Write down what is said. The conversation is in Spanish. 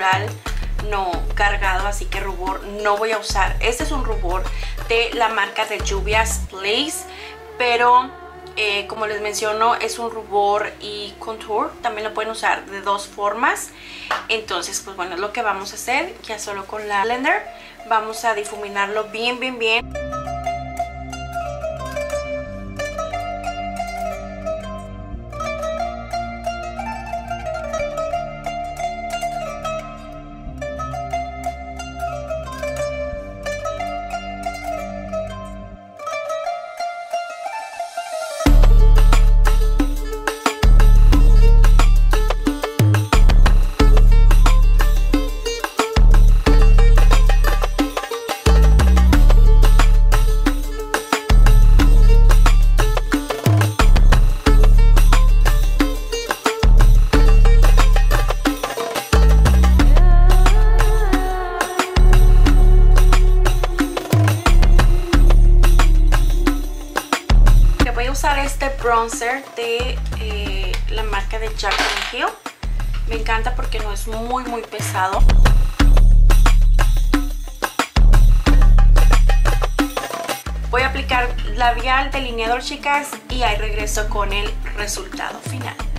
natural, no cargado, así que rubor no voy a usar. Este es un rubor de la marca de Juvia's Place, pero como les menciono, es un rubor y contour, también lo pueden usar de dos formas. Entonces pues bueno, es lo que vamos a hacer. Ya solo con la blender vamos a difuminarlo bien. Bronzer de la marca de Jaclyn Hill. Me encanta porque no es muy pesado. Voy a aplicar labial, delineador, chicas, y ahí regreso con el resultado final.